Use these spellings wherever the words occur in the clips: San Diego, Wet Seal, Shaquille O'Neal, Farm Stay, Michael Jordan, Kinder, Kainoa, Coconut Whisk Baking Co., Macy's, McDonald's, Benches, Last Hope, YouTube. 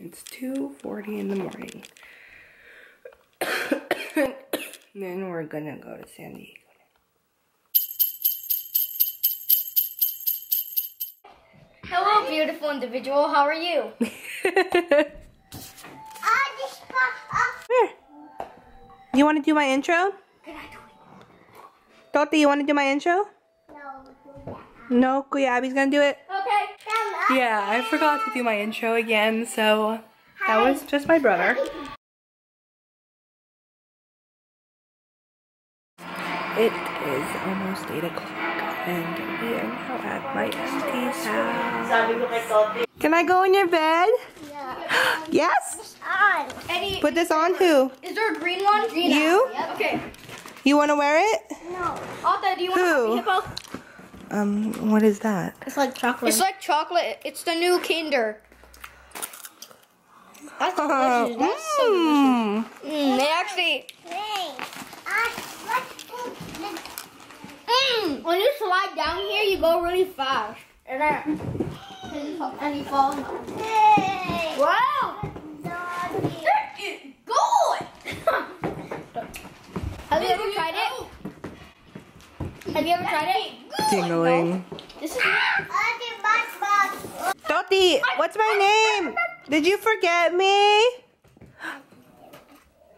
It's 2:40 in the morning. And then we're gonna go to San Diego. Hello, beautiful individual. How are you? Here. You want to do my intro? Can I do it? Toti, you want to do my intro? No, Kuya Abby's gonna do it? Okay. Yeah, I forgot to do my intro again, so that was just my brother. It is almost 8 o'clock, and we are now at my auntie's house. Can I go in your bed? Yeah. Yes? Put this on who? Is there a green one? Green you? Yep. Okay. You want to wear it? No. Alta, do you want to have hippo? What is that? It's like chocolate. It's like chocolate. It's the new Kinder. That's delicious. That's so delicious. They actually... When you slide down here, you go really fast. And then... and you fall. Yay. Wow! Good! Have you ever tried it? Have you ever tried it? Tingling. This is Toti, what's my name? Did you forget me?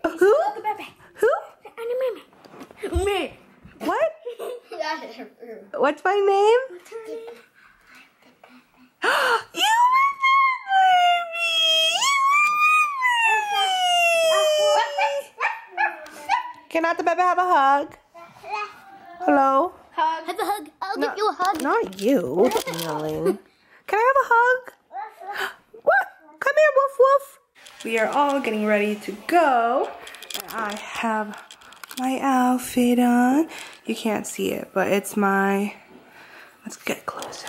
Who? Who? Me. What? What's my name? What's her name? You remember me! Can Ate Bebe have a hug? Hello? Hug. Have a hug. I'll give you a hug. Not you. Yelling. Can I have a hug? What? Come here, woof woof. We are all getting ready to go. And I have my outfit on. You can't see it, but it's my... Let's get closer.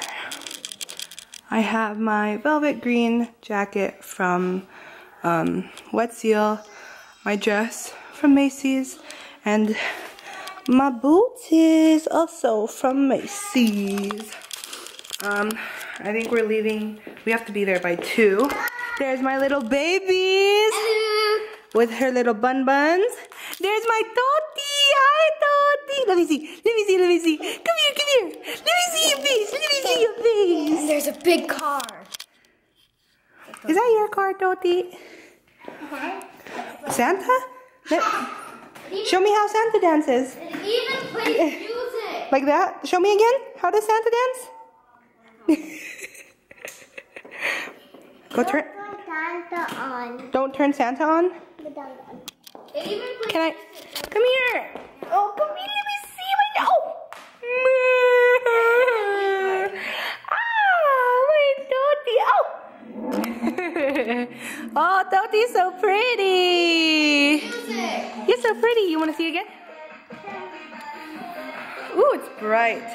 I have my velvet green jacket from Wet Seal. My dress from Macy's. And... my boots is also from Macy's. I think we're leaving. We have to be there by 2. There's my little babies. Hello. With her little bun buns. There's my Toti. Hi, Toti. Let me see. Let me see. Let me see. Come here. Come here. Let me see your face. Let me see your face. And there's a big car. Is that your car, Toti? Santa? Show me how Santa dances. It even plays music. Like that? Show me again. How does Santa dance? Go turn Santa on. Don't turn Santa on? Can I? Come here. Oh, come here. Let me see my nose. Ah, my Toti. Oh, oh, Toti's so pretty. You're so pretty. You want to see again? Ooh, it's bright.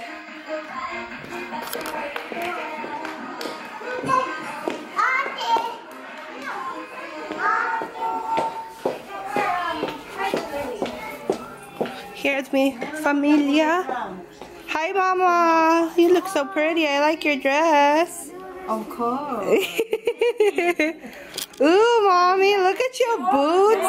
Here's me, familia. Hi, Mama. You look so pretty. I like your dress. Of course. Ooh, Mommy, look at your boots.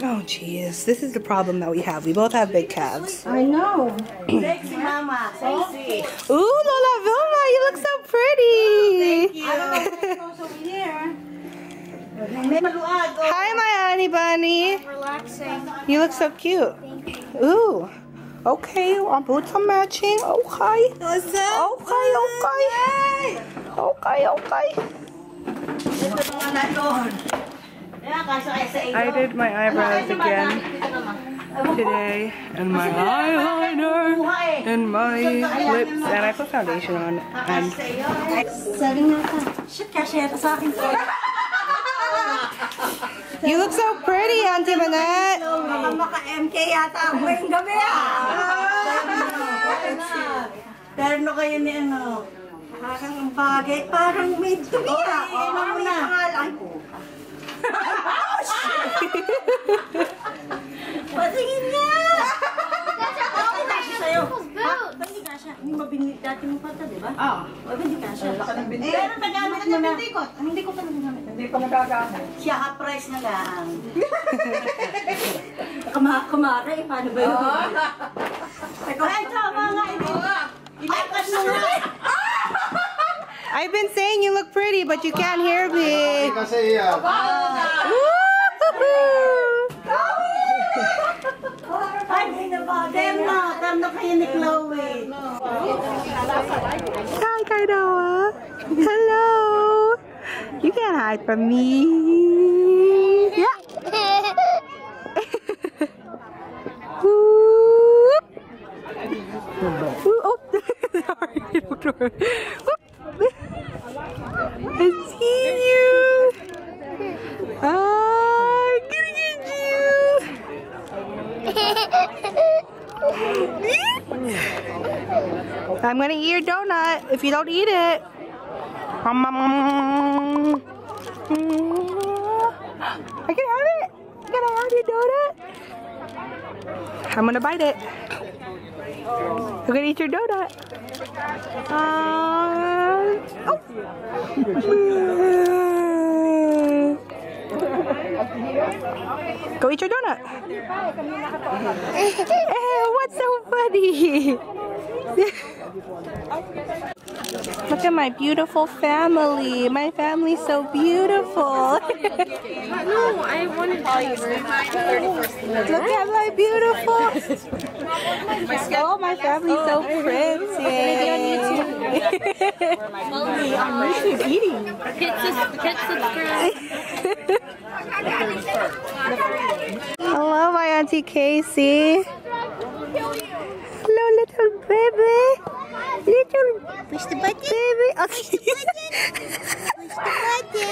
Oh, jeez. This is the problem that we have. We both have big calves. I know. Thanks, Mama. Ooh, Lola Vilma, you look so pretty. Oh, thank you. Over here. Hi, my honey bunny. I'm relaxing. You look so cute. Ooh. Okay, our boots are matching. Okay. Okay. Okay, okay. I did my eyebrows again today, and my eyeliner, and my lips, and I put foundation on, and... You look so pretty, Auntie Manette! Parang bagay, parang made to be. Oh, na. Oh, shit! Patingin niya! That's your own people's boots! Dati mo pa ito, di ba? Oo. O, hindi ka siya. Pero nagamit na hindi ko. Hindi ko pa nagamit. Hindi ko nagagamit. Siya ka-price na lang. Kumakain, paano ba yun? Ay, tama nga. Ay, kasura! I've been saying you look pretty, but you can't hear me. I'm not going to Chloe. Hi, Kaidawa. Hello. You can't hide from me. Yeah. Oh, sorry. I see you. I'm gonna get you. I'm gonna eat your donut if you don't eat it. I can have it. Can I have your donut? I'm gonna bite it. I'm gonna eat your donut. Oh. Go eat your donut. What's so funny? Look at my beautiful family. My family's so beautiful. No, I want to tell you. Look at my beautiful. Oh, my family's so pretty. Follow me on YouTube eating. Hit subscribe. Hello, my Auntie Casey. Hello, little baby. Little push the button. Baby. Okay. Push the button.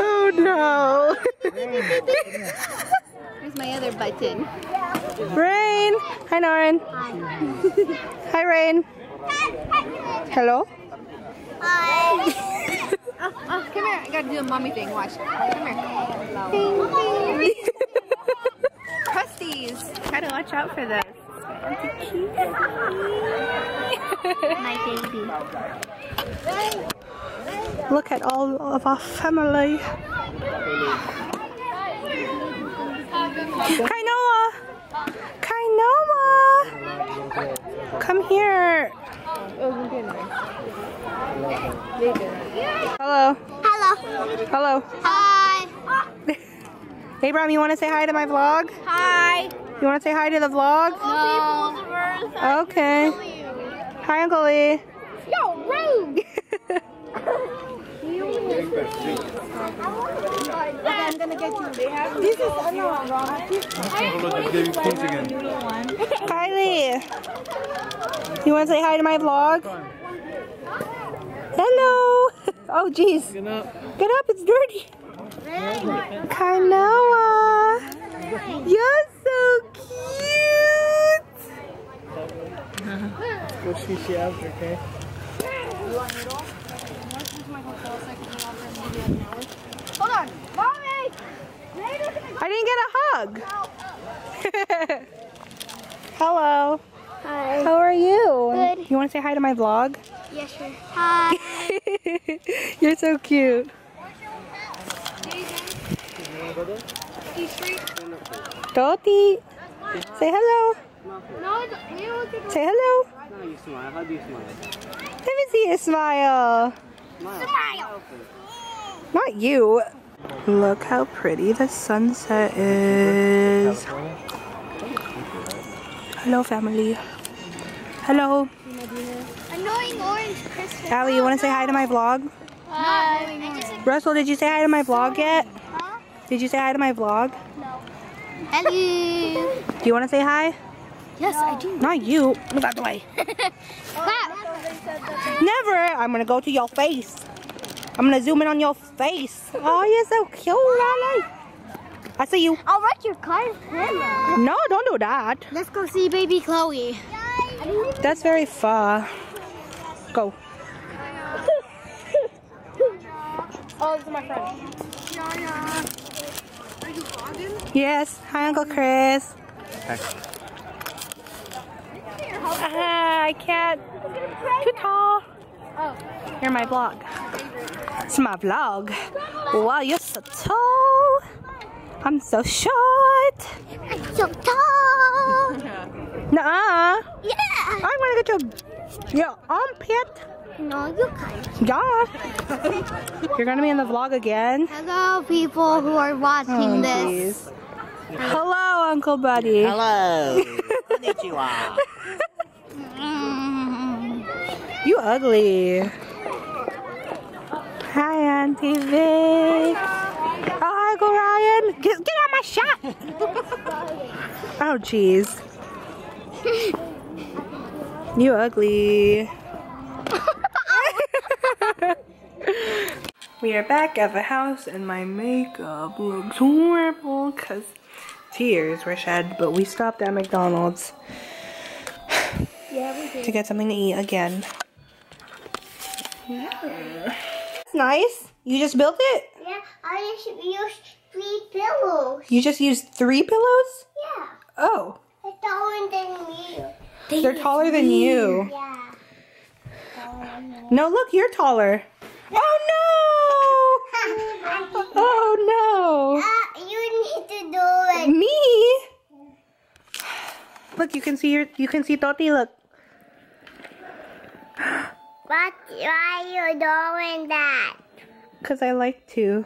Oh no. Where's my other button? Rain! Hi, Norin. Hi. Hi, Rain. Hello? Hi. Come here. I gotta do a mommy thing. Watch. Come here. Crusties. Gotta watch out for this. My baby. Look at all of our family. Kainoa! Kainoa! Come here! Hello. Hello. Hello. Hi. Abram, you want to say hi to my vlog? Hi. You want to say hi to the vlog? No. Okay. Hi, Uncle Lee. Yo, rude! I'm gonna get you. This is Kylie, you want to say hi to my vlog? Hello. Oh, jeez. Get up. It's dirty. Kainoa, you're so cute. Go see she after, okay? You want noodles? Hold on, mommy! I didn't get a hug. Hello. Hi. How are you? Good. You want to say hi to my vlog? Yes, sure. Hi. You're so cute. Toti, say hello. Say hello. How do you smile? Let me see your smile. Smile. Not you. Look how pretty the sunset is. Hello, family. Hello. Annoying orange Christmas. Allie, you want to say hi to my vlog? Hi. Russell, did you say hi to my vlog yet? Huh? Did you say hi to my vlog? No. Hello. Do you want to say hi? Yes, I do. Not you. Move out the way. Never. I'm going to go to your face. I'm going to zoom in on your face. Oh, you're so cute, Lala. I see you. I'll wreck your car. No, don't do that. Let's go see baby Chloe. That's very far. Go. Oh, this is my friend. Are you vlogging? Yes. Hi, Uncle Chris. Hi. I can't. Too tall. Oh. You're my vlog. It's my vlog. Wow, you're so tall. I'm so short. I'm so tall. Nuh-uh. Yeah. I'm gonna get your armpit. No, you can't. Yeah. You're gonna be in the vlog again. Hello, people who are watching this. Geez. Hello, Uncle Buddy. Hello. Konnichiwa. You ugly. Hi, Auntie Vic. Oh, hi, Uncle Ryan. Get out of my shot. Oh, jeez. You ugly. We are back at the house, and my makeup looks horrible because tears were shed, but we stopped at McDonald's to get something to eat again. Yeah. That's nice. You just built it? Yeah, I just used 3 pillows. You just used 3 pillows? Yeah. Oh. They're taller than you. They're taller than you? Yeah. No, look, you're taller. Oh, no! Oh, no! You need to do it. Me? Look, you can see your, you can see Toti, look. Why are you doing that? Because I like to.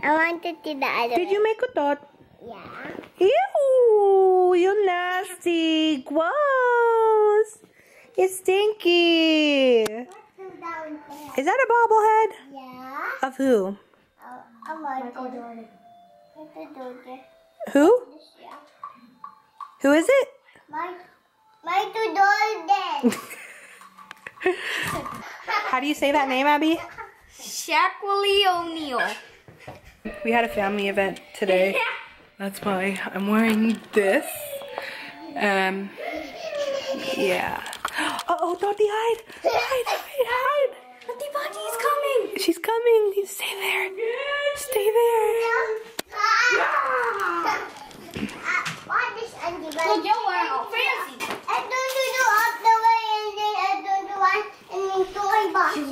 I want to do the other. Did you make a tot? Yeah. Ew! You nasty! Gross! It's stinky! Is that a bobblehead? Yeah. Of who? Michael Jordan. Who? Yeah. Who is it? Michael Jordan. How do you say that name, Abby? Shaquille O'Neal. We had a family event today. That's why I'm wearing this. Yeah. Uh-oh, Toti, hide! Hide, hide, hide! Toti Bati's coming! She's coming! You stay there! Stay there! What is Auntie Bunny? You are fancy! I don't do all the way, and then I don't do one, and then toy box. You're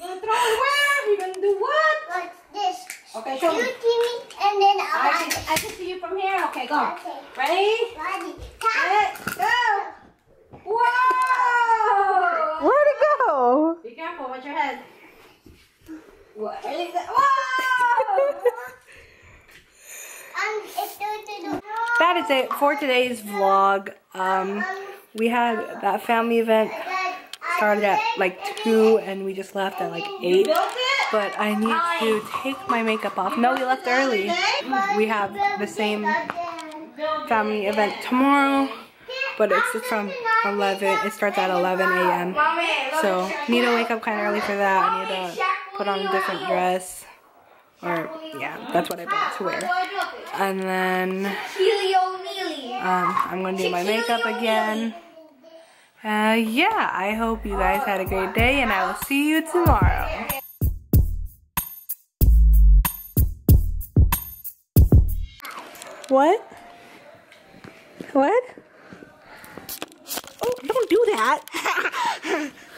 gonna throw it where? You're gonna do what? What's this? Okay, show me. You see me, and then I can see you from here. Okay, go. Okay. Ready? Ready. Let's go! Whoa! Where'd it go? Be careful with your head. What? Whoa! That is it for today's vlog. We had that family event. Started at like 2 and we just left at like 8. But I need to take my makeup off. No, we left early. We have the same family event tomorrow, but it's just from 11. It starts at 11 a.m. So need to wake up kind of early for that. I need to put on a different dress, or yeah, that's what I bought to wear. And then I'm gonna do my makeup again. Yeah, I hope you guys had a great day, and I will see you tomorrow. What? What? Oh, don't do that.